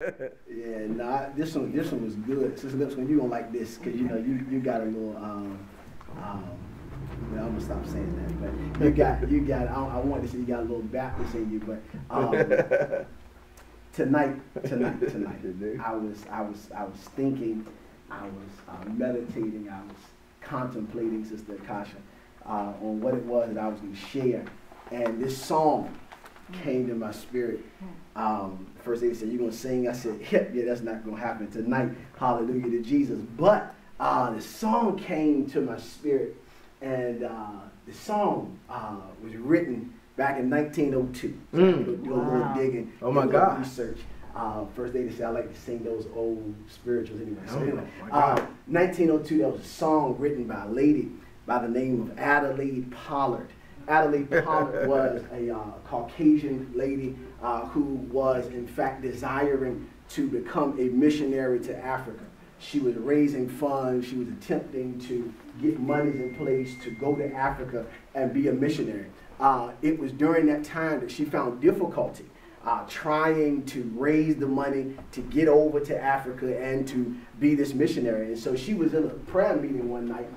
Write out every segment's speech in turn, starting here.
Yeah, nah, this one was good. Sister Lipscomb, you gonna like this, cause you know you got a little well, I'm gonna stop saying that, but you got I want to say you got a little Baptist in you, but tonight I was thinking, I was meditating, I was contemplating, Sister Akasha, on what it was that I was gonna share, and this song came to my spirit. First they said, "You gonna sing?" I said, "Yeah, that's not gonna happen tonight. Hallelujah to Jesus." But the song came to my spirit, and the song was written back in 1902. So do a little digging, research. First they said, I like to sing those old spirituals anyway. So anyway, 1902. That was a song written by a lady by the name of Adelaide Pollard. Adelaide Pollard was a Caucasian lady who was, in fact, desiring to become a missionary to Africa. She was raising funds. She was attempting to get monies in place to go to Africa and be a missionary. It was during that time that she found difficulty trying to raise the money to get over to Africa and to be this missionary. And so she was in a prayer meeting one night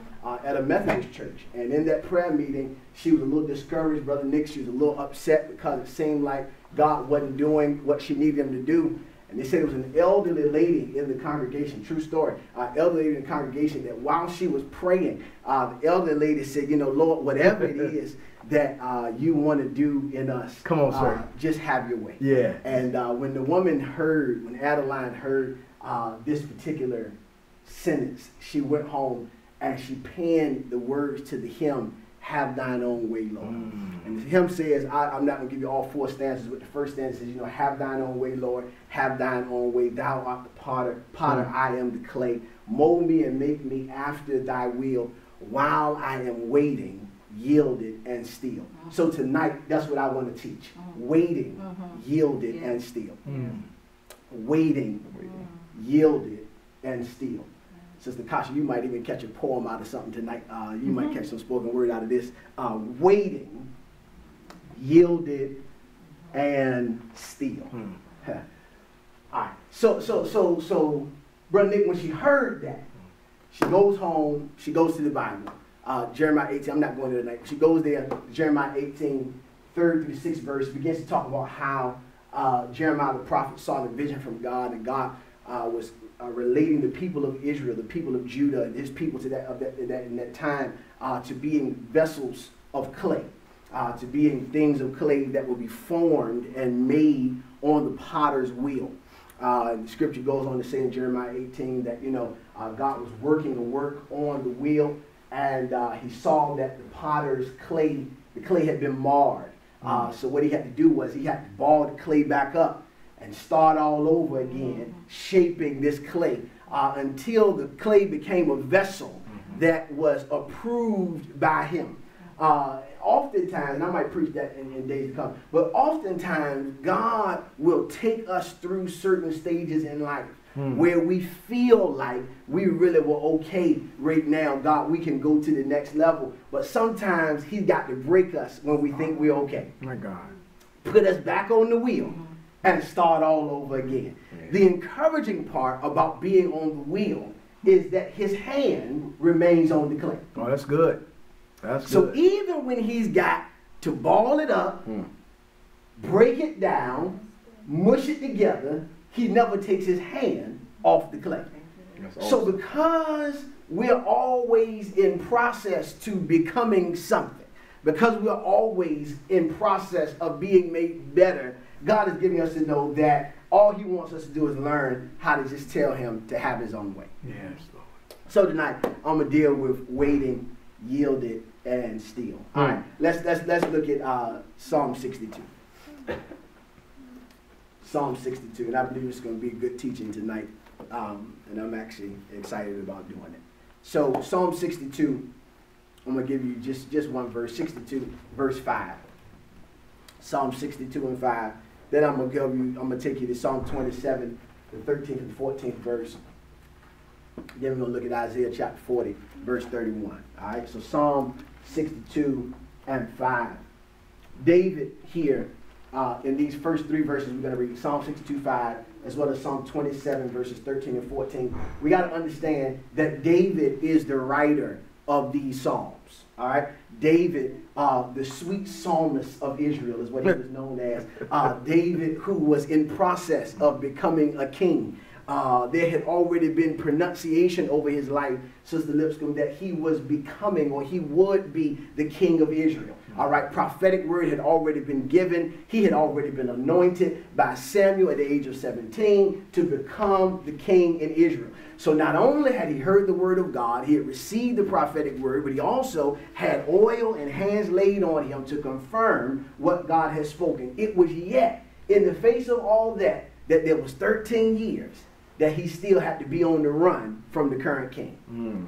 at a Methodist church, and in that prayer meeting she was a little discouraged, Brother Nick. She was a little upset because it seemed like God wasn't doing what she needed him to do. And they said it was an elderly lady in the congregation, true story, elderly lady in the congregation, that while she was praying, the elderly lady said, "You know, Lord, whatever it is that you want to do in us, come on, sir, just have your way." Yeah. And when the woman heard, when Adeline heard this particular sentence, she went home and she penned the words to the hymn, "Have Thine Own Way, Lord." And the hymn says, I'm not going to give you all four stanzas, but the first stanza says, you know, have thine own way, Lord, have thine own way. Thou art the potter, I am the clay. Mold me and make me after thy will, while I am waiting, yielded and still. So tonight, that's what I want to teach. Waiting, yielded and still. Waiting, yielded and still. Sister Kasha, you might even catch a poem out of something tonight. You might catch some spoken word out of this. Waiting, yielded, and still. All right. So, Brother Nick, when she heard that, she goes home. She goes to the Bible. Jeremiah 18. I'm not going there tonight. She goes there. Jeremiah 18, 3rd through 6th verse, begins to talk about how Jeremiah the prophet saw the vision from God, and God was relating the people of Israel, the people of Judah, and his people to that time to being vessels of clay, to being things of clay that will be formed and made on the potter's wheel. The scripture goes on to say in Jeremiah 18 that, you know, God was working a work on the wheel, and he saw that the potter's clay, the clay had been marred. So what he had to do was he had to ball the clay back up and start all over again, shaping this clay until the clay became a vessel that was approved by him. Oftentimes, and I might preach that in days to come, but oftentimes God will take us through certain stages in life where we feel like we really were okay right now. God, we can go to the next level, but sometimes he's got to break us when we think we're okay. My God. Put us back on the wheel and start all over again. The encouraging part about being on the wheel is that his hand remains on the clay. Oh, that's good. That's good. So even when he's got to ball it up, break it down, mush it together, he never takes his hand off the clay. Awesome. So because we're always in process to becoming something, because we're always in process of being made better, God is giving us to know that all he wants us to do is learn how to just tell him to have his own way. Yes, Lord. So tonight, I'm going to deal with waiting, yielded, and still. All right, let's look at Psalm 62. Psalm 62, and I believe it's going to be a good teaching tonight, and I'm actually excited about doing it. So Psalm 62, I'm going to give you just one verse, 62, verse 5. Psalm 62 and 5. Then I'm gonna take you to Psalm 27, the 13th and 14th verse. Then we're gonna look at Isaiah chapter 40, verse 31. All right, so Psalm 62 and 5. David here in these first three verses, we're gonna read Psalm 62, 5, as well as Psalm 27, verses 13 and 14. We got to understand that David is the writer of these psalms, all right? David, the sweet psalmist of Israel is what he was known as. David, who was in process of becoming a king. There had already been pronunciation over his life, Sister Lipscomb, that he was becoming, or he would be, the king of Israel. All right, prophetic word had already been given. He had already been anointed by Samuel at the age of 17 to become the king in Israel. So not only had he heard the word of God, he had received the prophetic word, but he also had oil and hands laid on him to confirm what God had spoken. It was yet, in the face of all that, that there was 13 years that he still had to be on the run from the current king.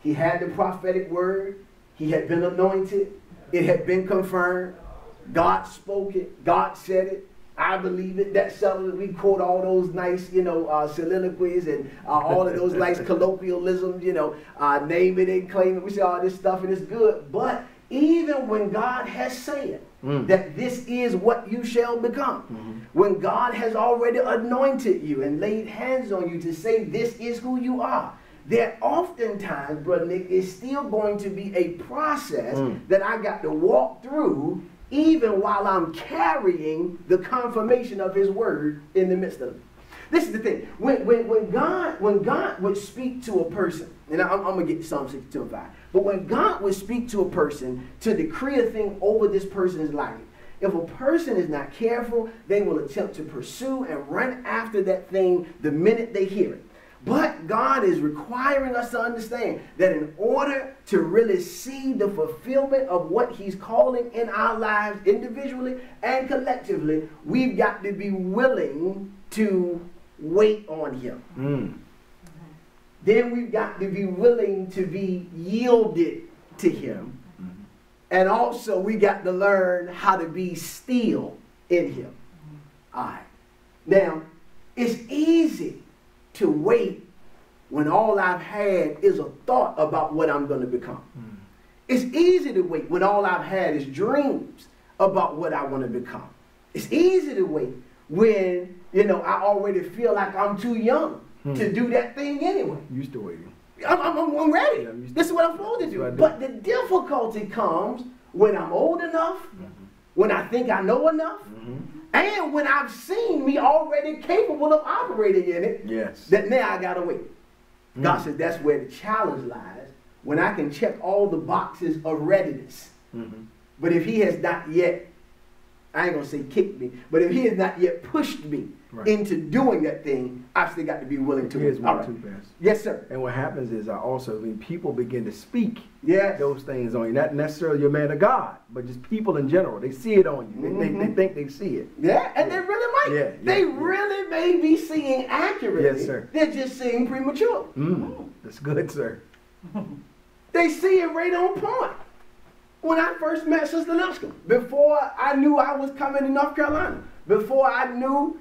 He had the prophetic word. He had been anointed. It had been confirmed. God spoke it. God said it. I believe it. That's something we quote, all those nice, soliloquies and all of those nice colloquialisms, name it and claim it. We say all this stuff and it's good. But even when God has said that this is what you shall become, when God has already anointed you and laid hands on you to say this is who you are, there oftentimes, Brother Nick, is still going to be a process that I got to walk through even while I'm carrying the confirmation of his word in the midst of it. This is the thing. When God would speak to a person, and I'm going to get Psalm 62 and 5, but when God would speak to a person to decree a thing over this person's life, if a person is not careful, they will attempt to pursue and run after that thing the minute they hear it. But God is requiring us to understand that in order to really see the fulfillment of what he's calling in our lives individually and collectively, we've got to be willing to wait on him. Then we've got to be willing to be yielded to him. And also we got to learn how to be still in him. All right. Now, it's easy to wait when all I've had is a thought about what I'm going to become. It's easy to wait when all I've had is dreams about what I want to become. It's easy to wait when, I already feel like I'm too young to do that thing anyway. Used to waiting. I'm ready. Yeah, this is what I'm supposed to do. But the difficulty comes when I'm old enough, when I think I know enough, and when I've seen me already capable of operating in it, that now I gotta wait. God says that's where the challenge lies, when I can check all the boxes of readiness. But if he has not yet, I ain't gonna say kicked me, but if he has not yet pushed me into doing that thing, I've still got to be willing to wait. All right. Yes, sir. And what happens is, people begin to speak those things on you. Not necessarily your man of God, but just people in general. They see it on you. They think they see it. And they really might. They really may be seeing accurately. Yes, sir. They're just seeing premature. That's good, sir. They see it right on point. When I first met Sister Lipscomb, before I knew I was coming to North Carolina, before I knew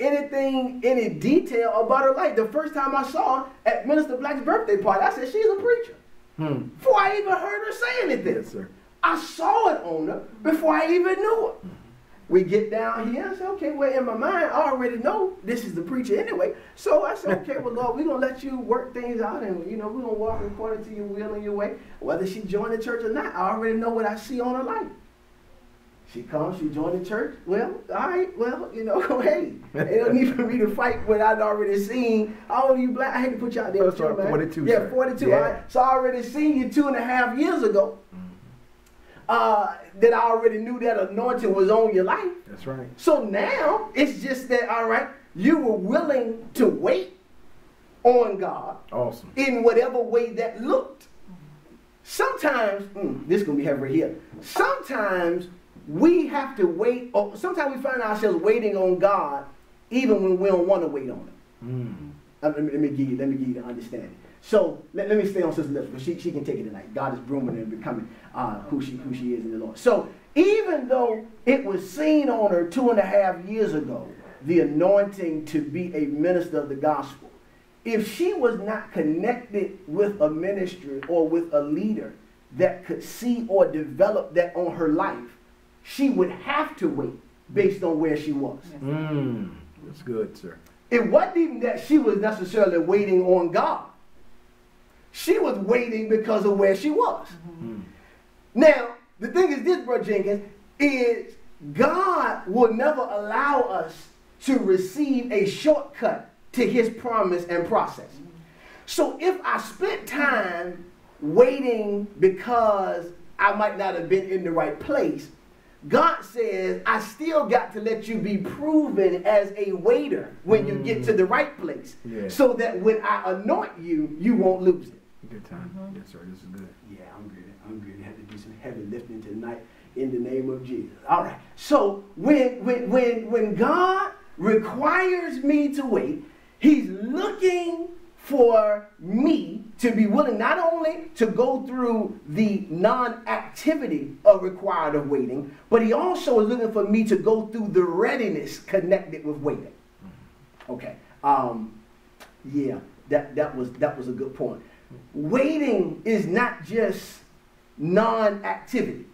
any detail about her life, the first time I saw her at Minister Black's birthday party, I said, she's a preacher. Before I even heard her say anything, I saw it on her before I even knew her. We get down here, I said, okay, well, in my mind, I already know this is the preacher anyway. So I said, okay, well, Lord, we're going to let you work things out, and, we're going to walk according to your will and your way. Whether she joined the church or not, I already know what I see on her life. She comes, she joined the church. Well, all right, well, hey, it don't need for me to fight what I'd already seen. Oh, you black, I hate to put you out there. That's right, 42. Yeah, sir. 42. Yeah. All right. So I already seen you 2.5 years ago. That I already knew that anointing was on your life. That's right. So now it's just that, all right, you were willing to wait on God. Awesome. In whatever way that looked. Sometimes, this is going to be heavy right here. Sometimes we have to wait, or sometimes we find ourselves waiting on God even when we don't want to wait on him. Let me give you the understanding. So let me stay on Sister Elizabeth. She can take it tonight. God is grooming her and becoming who she is in the Lord. So even though it was seen on her 2.5 years ago, the anointing to be a minister of the gospel, if she was not connected with a ministry or with a leader that could see or develop that on her life, she would have to wait based on where she was. That's good, sir. It wasn't even that she was necessarily waiting on God. She was waiting because of where she was. Mm-hmm. Now, the thing is this, Brother Jenkins, is God will never allow us to receive a shortcut to his promise and process. So if I spent time waiting because I might not have been in the right place, God says, I still got to let you be proven as a waiter when you get to the right place, so that when I anoint you, you won't lose it. Good time. Yes, sir. This is good. Yeah, I'm good. I'm good. I have to do some heavy lifting tonight in the name of Jesus. All right. So when God requires me to wait, he's looking for me to be willing not only to go through the non-activity of required of waiting, but he also is looking for me to go through the readiness connected with waiting. Okay. Yeah, that was a good point. Waiting is not just non-activity.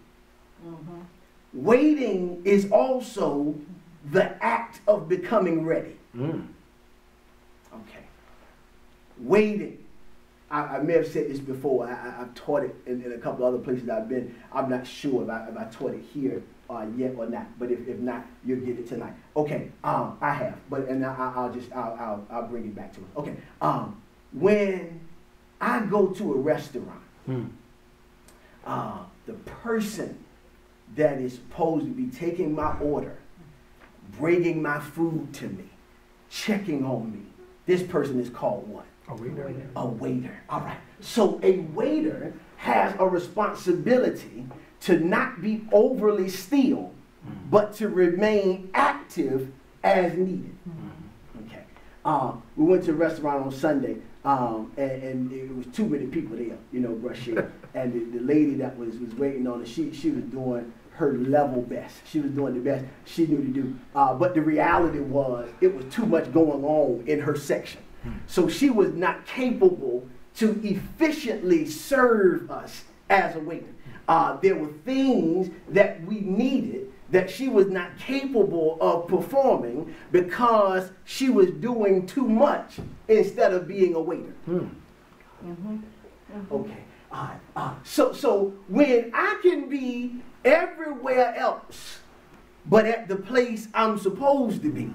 Mm-hmm. Waiting is also the act of becoming ready. Okay. Waiting. I may have said this before. I've taught it in a couple other places I've been. I'm not sure if I taught it here yet or not. But if not, you'll get it tonight. Okay. I have. But and I'll bring it back to us. Okay. When I go to a restaurant, the person that is supposed to be taking my order, bringing my food to me, checking on me, this person is called what? A waiter. A waiter. All right. So a waiter has a responsibility to not be overly still, but to remain active as needed. Okay. We went to a restaurant on Sunday. And it was too many people there, you know, Brother Share. And the lady that was waiting on us, she was doing her level best. She was doing the best she knew to do. But the reality was, it was too much going on in her section. So she was not capable to efficiently serve us as a waiter. There were things that we needed that she was not capable of performing because she was doing too much instead of being a waiter. Okay. So when I can be everywhere else but at the place I'm supposed to be,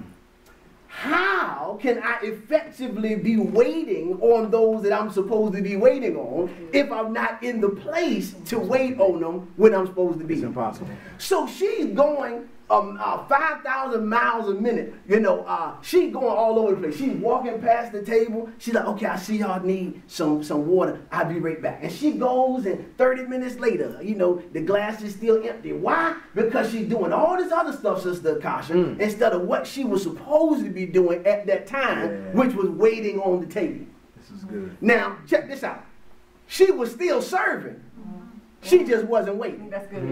how can I effectively be waiting on those that I'm supposed to be waiting on if I'm not in the place to wait on them when I'm supposed to be? It's impossible. So she's going 5,000 miles a minute. You know, she's going all over the place. She's walking past the table. She's like, okay, I see y'all need some water. I'll be right back. And she goes, and 30 minutes later, you know, the glass is still empty. Why? Because she's doing all this other stuff, Sister Akasha, instead of what she was supposed to be doing at that time, which was waiting on the table. This is good. Now, check this out. She was still serving. She just wasn't waiting. That's good.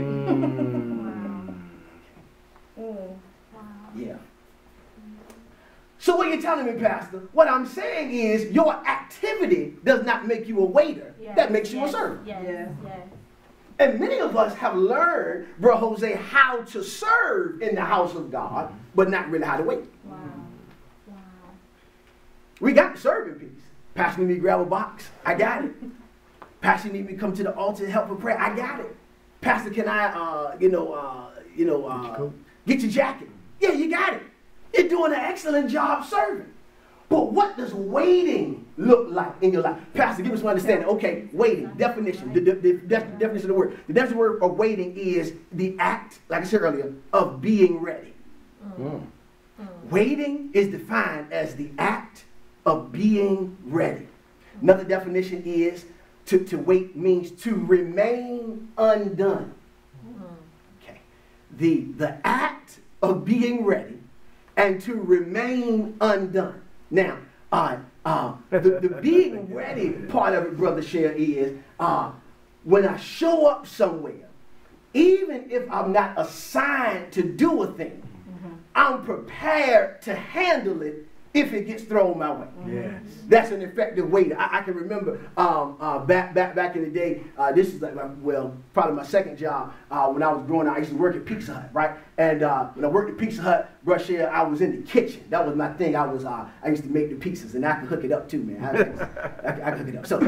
Yeah. So what you're telling me, Pastor, what I'm saying is your activity does not make you a waiter. That makes you a servant. And many of us have learned, Bro Jose, how to serve in the house of God, but not really how to wait. We got the serving piece. Pastor need me to grab a box. I got it. Pastor need me to come to the altar to help for prayer. I got it. Pastor, can I, get your jacket. Yeah, you got it. You're doing an excellent job serving. But what does waiting look like in your life? Pastor, give us some understanding. Okay, waiting, definition, the definition of the word. The definition of the word of waiting is the act, like I said earlier, of being ready. Waiting is defined as the act of being ready. Another definition is to wait means to remain undone. The act of being ready and to remain undone. Now, the being ready part of it, Brother Share, is when I show up somewhere, even if I'm not assigned to do a thing, I'm prepared to handle it if it gets thrown my way. Yes. That's an effective way. I can remember back in the day, this is like, well, probably my second job. When I was growing up, I used to work at Pizza Hut, right? And when I worked at Pizza Hut, Rochelle, I was in the kitchen. That was my thing. I used to make the pizzas, and I could hook it up too, man. I could hook it up. So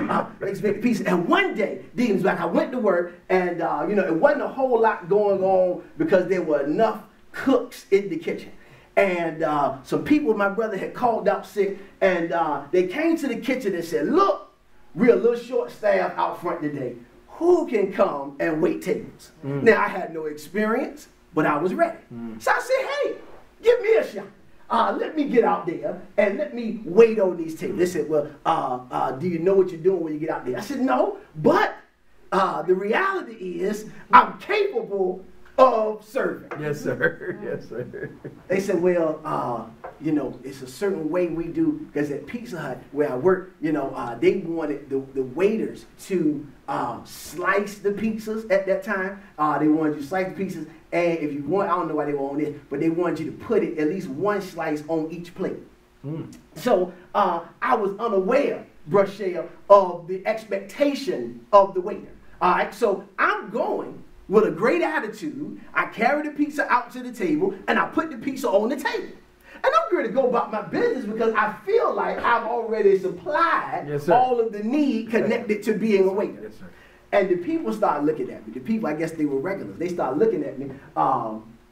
I used to make the pizzas. And one day, Dean's like, I went to work, and you know, it wasn't a whole lot going on because there were enough cooks in the kitchen. And some people my brother had called out sick, and they came to the kitchen and said, look, we're a little short staff out front today. Who can come and wait tables? Mm. Now, I had no experience, but I was ready. Mm. So I said, hey, give me a shot. Let me get out there and let me wait on these tables. They said, well, do you know what you're doing when you get out there? I said, no, but the reality is I'm capable of serving. Yes, sir. Yes, sir. They said, well, you know, it's a certain way we do, because at Pizza Hut, where I work, you know, they wanted the waiters to slice the pizzas at that time. They wanted you to slice the pizzas, and if you want, I don't know why they want this, but they wanted you to put it at least one slice on each plate. Mm. So I was unaware, Rochelle, of the expectation of the waiter. All right, so I'm going with a great attitude. I carry the pizza out to the table, and I put the pizza on the table. And I'm going to go about my business because I feel like I've already supplied all of the need connected to being a waiter. Yes, sir. And the people started looking at me. The people, I guess they were regulars. They started looking at me.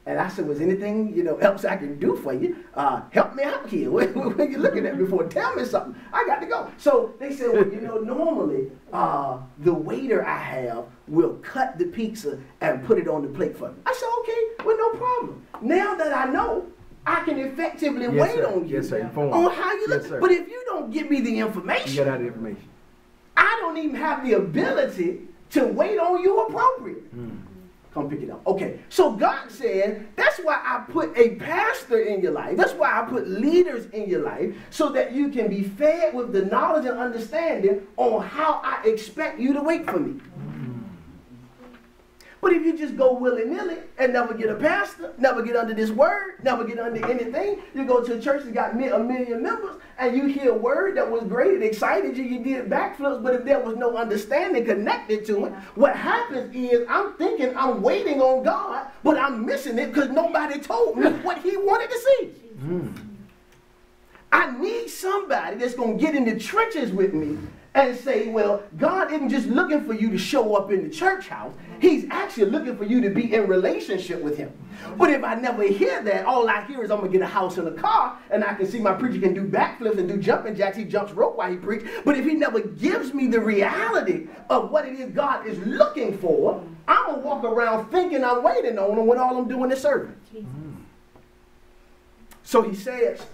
And I said, was anything, you know, else I can do for you? Help me out here. What are you looking at me for? Tell me something. I got to go. So they said, well, you know, normally the waiter I have will cut the pizza and put it on the plate for me. I said, okay, well, no problem. Now that I know, I can effectively wait on you on how you look. But if you don't give me the information, I don't even have the ability to wait on you appropriately. Mm. Come pick it up. Okay, so God said, that's why I put a pastor in your life. That's why I put leaders in your life, so that you can be fed with the knowledge and understanding on how I expect you to wait for me. But if you just go willy-nilly and never get a pastor, never get under this word, never get under anything, you go to a church that's got a million members, and you hear a word that was great and excited you, you did backflips, but if there was no understanding connected to it, what happens is I'm thinking I'm waiting on God, but I'm missing it because nobody told me what he wanted to see. Mm. I need somebody that's going to get in the trenches with me and say, well, God isn't just looking for you to show up in the church house. He's actually looking for you to be in relationship with him. But if I never hear that, all I hear is I'm going to get a house and a car, and I can see my preacher can do backflips and do jumping jacks. He jumps rope while he preaches. But if he never gives me the reality of what it is God is looking for, I'm going to walk around thinking I'm waiting on him when all I'm doing is serving. Mm. So he says,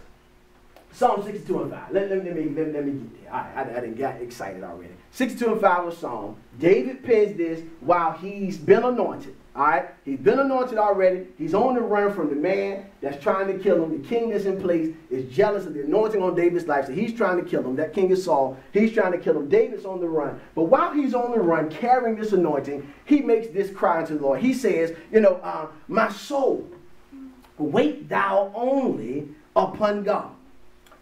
Psalm 62 and 5. Let me get there. I done got excited already. 62 and 5 was Psalm. David pens this while he's been anointed. All right? He's been anointed already. He's on the run from the man that's trying to kill him. The king that's in place is jealous of the anointing on David's life, so he's trying to kill him. That king is Saul. He's trying to kill him. David's on the run. But while he's on the run carrying this anointing, he makes this cry unto the Lord. He says, you know, my soul, wait thou only upon God,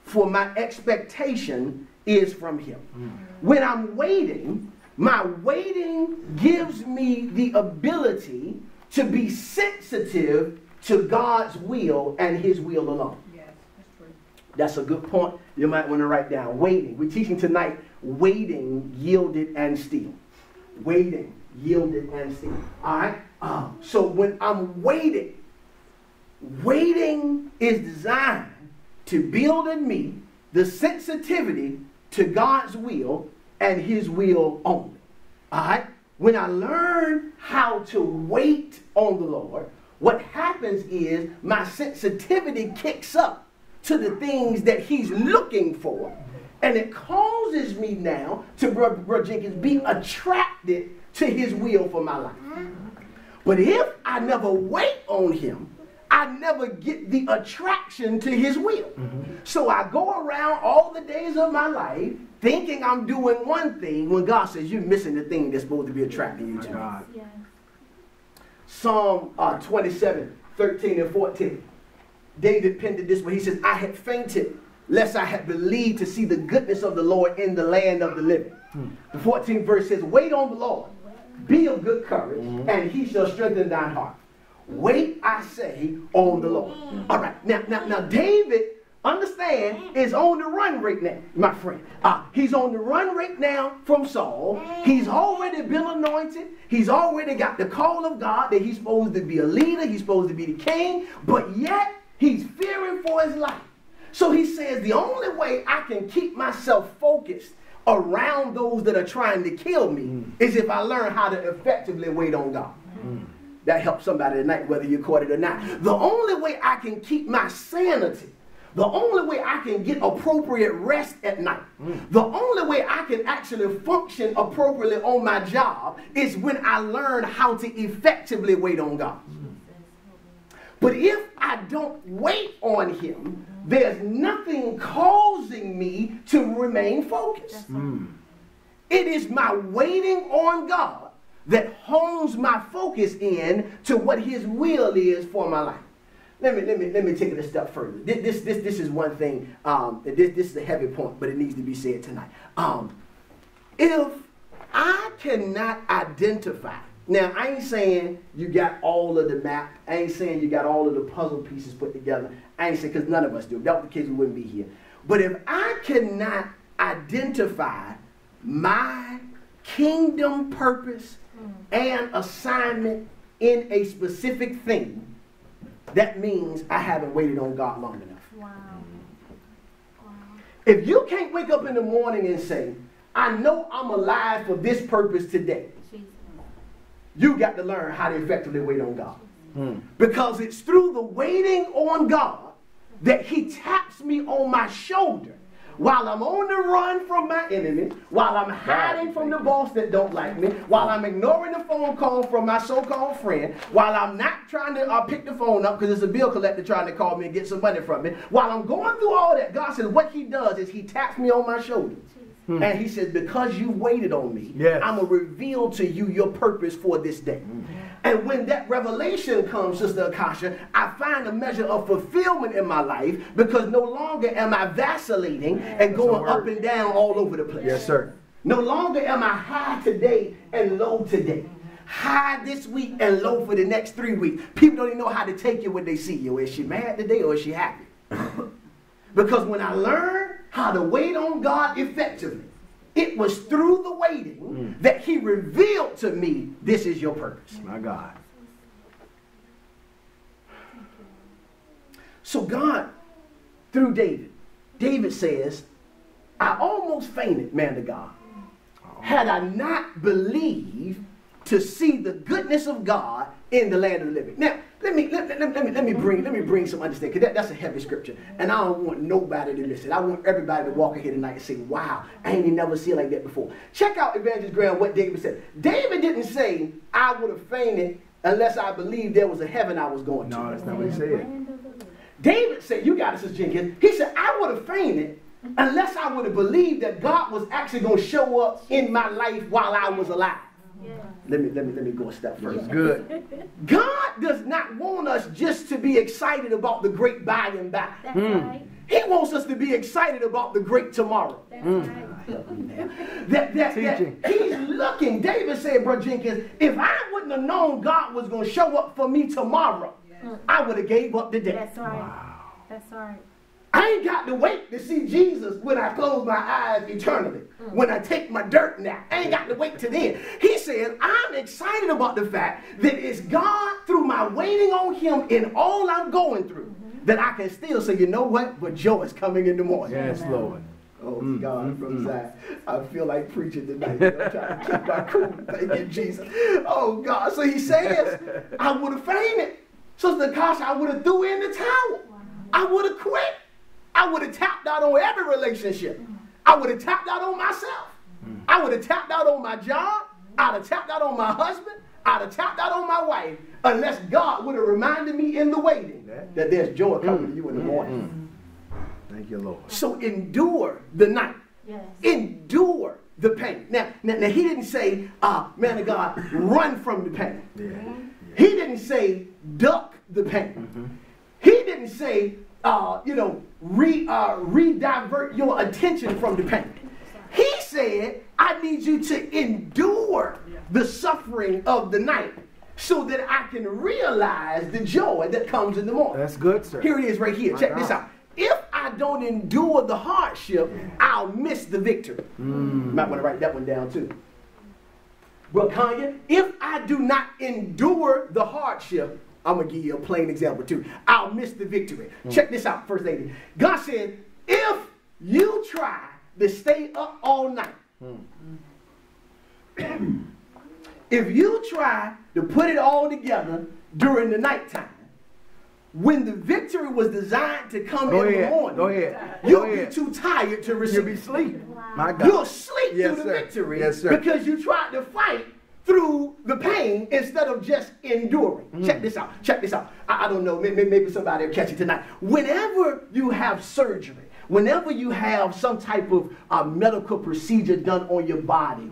for my expectation is from him. Mm. When I'm waiting, my waiting gives me the ability to be sensitive to God's will and his will alone. Yes, that's true. That's a good point. You might want to write down waiting. We're teaching tonight, waiting, yielded, and still. Waiting, yielded, and still. All right? So when I'm waiting, waiting is designed to build in me the sensitivity to God's will and his will only. All right? When I learn how to wait on the Lord, what happens is my sensitivity kicks up to the things that he's looking for, and it causes me now to, Brother Jenkins, be attracted to his will for my life. But if I never wait on him, I never get the attraction to his will. Mm-hmm. So I go around all the days of my life thinking I'm doing one thing when God says you're missing the thing that's supposed to be attracting you to God. Yeah. Psalm 27, 13 and 14. David penned it this way. He says, I had fainted lest I have believed to see the goodness of the Lord in the land of the living. The 14th verse says, wait on the Lord, be of good courage, and he shall strengthen thine heart. Wait, I say, on the Lord. All right, now David, understand, is on the run right now, my friend. He's on the run right now from Saul. He's already been anointed. He's already got the call of God that he's supposed to be a leader. He's supposed to be the king. But yet, he's fearing for his life. So he says, the only way I can keep myself focused around those that are trying to kill me is if I learn how to effectively wait on God. That helps somebody tonight, whether you caught it or not. The only way I can keep my sanity, the only way I can get appropriate rest at night, the only way I can actually function appropriately on my job is when I learn how to effectively wait on God. But if I don't wait on him, there's nothing causing me to remain focused. It is my waiting on God that hones my focus in to what his will is for my life. Let me take it a step further. This is one thing. This is a heavy point, but it needs to be said tonight. If I cannot identify, now I ain't saying you got all of the map. I ain't saying you got all of the puzzle pieces put together. I ain't saying, because none of us do. If that was the case, we wouldn't be here. But if I cannot identify my kingdom purpose and assignment in a specific thing, that means I haven't waited on God long enough. Wow. If you can't wake up in the morning and say, I know I'm alive for this purpose today, you got to learn how to effectively wait on God. Because it's through the waiting on God that he taps me on my shoulder while I'm on the run from my enemy, while I'm hiding from the boss that don't like me, while I'm ignoring the phone call from my so-called friend, while I'm not trying to pick the phone up because it's a bill collector trying to call me and get some money from me. While I'm going through all that, God says what he does is he taps me on my shoulder. And he says, because you waited on me, I'm going to reveal to you your purpose for this day. And when that revelation comes, Sister Akasha, I find a measure of fulfillment in my life because no longer am I vacillating and going up and down all over the place. Yes, sir. No longer am I high today and low today. High this week and low for the next 3 weeks. People don't even know how to take you when they see you. Is she mad today or is she happy? Because when I learned how to wait on God effectively, it was through the waiting that he revealed to me, this is your purpose. My God. So God, through David says, I almost fainted, man to God, had I not believed to see the goodness of God in the land of the living. Now, let me bring some understanding, because that's a heavy scripture, and I don't want nobody to miss it. I want everybody to walk in here tonight and say, wow, I ain't even never seen it like that before. Check out Evangelist Graham, what David said. David didn't say, I would have fainted unless I believed there was a heaven I was going to. No, that's not what he said. David said, you got it, Sister Jenkins. He said, I would have fainted unless I would have believed that God was actually going to show up in my life while I was alive. Let me go a step further. That's good. God does not want us just to be excited about the great by and by. That's right. He wants us to be excited about the great tomorrow. That's right. that he's looking. David said, Brother Jenkins, if I wouldn't have known God was going to show up for me tomorrow, I would have gave up today. That's right. Wow. That's right. I ain't got to wait to see Jesus when I close my eyes eternally, when I take my dirt now. I ain't got to wait till then. He says, I'm excited about the fact that it's God through my waiting on him in all I'm going through that I can still say, you know what? But joy is coming in the morning. Yes, Lord. Oh, God, from Zion. I feel like preaching tonight. I'm trying to keep my cool. Thank you, Jesus. Oh, God. So he says, I would have fainted. So the gosh, I would have threw in the towel. Wow. I would have quit. I would have tapped out on every relationship. I would have tapped out on myself. I would have tapped out on my job. I'd have tapped out on my husband. I'd have tapped out on my wife, unless God would have reminded me in the waiting that there's joy coming to you in the morning. Thank you, Lord. So endure the night. Yes. Endure the pain. Now he didn't say, man of God, run from the pain. Yeah. Yeah. He didn't say, duck the pain. He didn't say, redivert your attention from the pain. He said, I need you to endure the suffering of the night so that I can realize the joy that comes in the morning. That's good, sir. Here it is right here. Check this out. If I don't endure the hardship, I'll miss the victory. Might want to write that one down too. Well, Kanye, if I do not endure the hardship, I'm going to give you a plain example too. I'll miss the victory. Check this out, First Lady. God said, if you try to stay up all night, if you try to put it all together during the nighttime, when the victory was designed to come in the morning, you'll be too tired to receive. You'll be asleep. Wow. You'll sleep through the victory because you tried to fight through the pain instead of just enduring. Check this out. Check this out. I don't know. Maybe somebody will catch it tonight. Whenever you have surgery, whenever you have some type of medical procedure done on your body,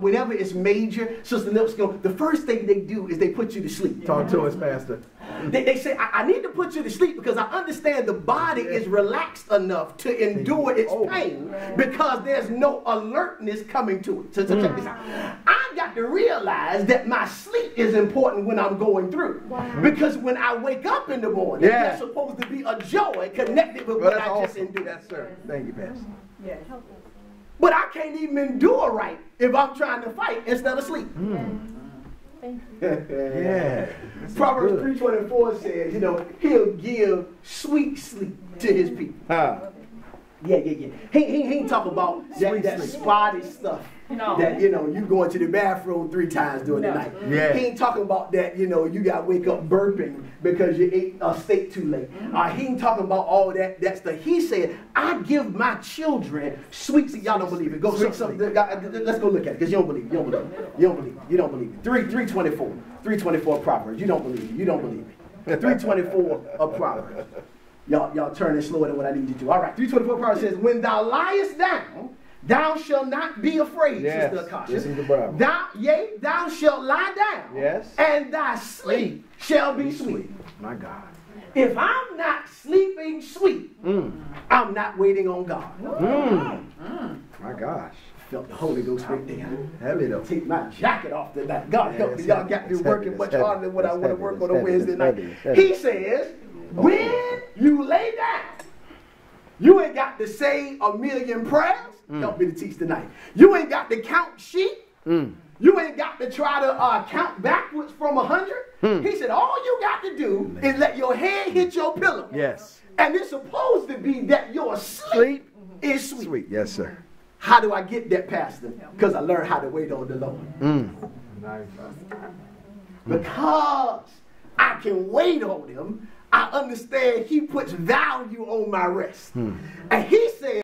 whenever it's major, Sister Lipscomb, the first thing they do is they put you to sleep. Talk to us, Pastor. They say, I need to put you to sleep because I understand the body is relaxed enough to endure its pain because there's no alertness coming to it. So check this out. I got to realize that my sleep is important when I'm going through. Because when I wake up in the morning, there's supposed to be a joy connected with what I just endured. Yes, sir. Thank you, Pastor. But I can't even endure right if I'm trying to fight instead of sleep. Thank you. Proverbs 3:24 says, you know, he'll give sweet sleep to his people. He ain't talking about that spotty stuff. That, you know, you going to the bathroom 3 times during the night. He ain't talking about that, you know, you got to wake up burping because you ate a steak too late. He ain't talking about all that stuff. He said, I give my children sweet sleep. Y'all don't believe it. Go sweet sleep. Let's go look at it because you don't believe it. You don't believe it. You don't believe it. You don't believe it. 3:24 Proverbs. You don't believe it. You don't believe it. 3:24 of Proverbs. Y'all turning slower than what I need you to do. All right. 3:24 Proverbs says, when thou liest down, thou shalt not be afraid, Sister Akasha. This is the Bible. Thou shalt lie down, and thy sleep shall be sweet. My God. If I'm not sleeping sweet, I'm not waiting on God. My gosh. Felt the Holy Ghost right there. Heavy though. Take my jacket off tonight. God help me. Y'all got me working much harder than what I want to work on a Wednesday night. He says, when you lay down, you ain't got to say 1,000,000 prayers. Help me to teach tonight. You ain't got to count sheep. You ain't got to try to count backwards from 100. He said, all you got to do is let your head hit your pillow. And it's supposed to be that your sleep is sweet. Yes, sir. How do I get that, Pastor? Because I learned how to wait on the Lord. Because I can wait on him, I understand he puts value on my rest. And he said,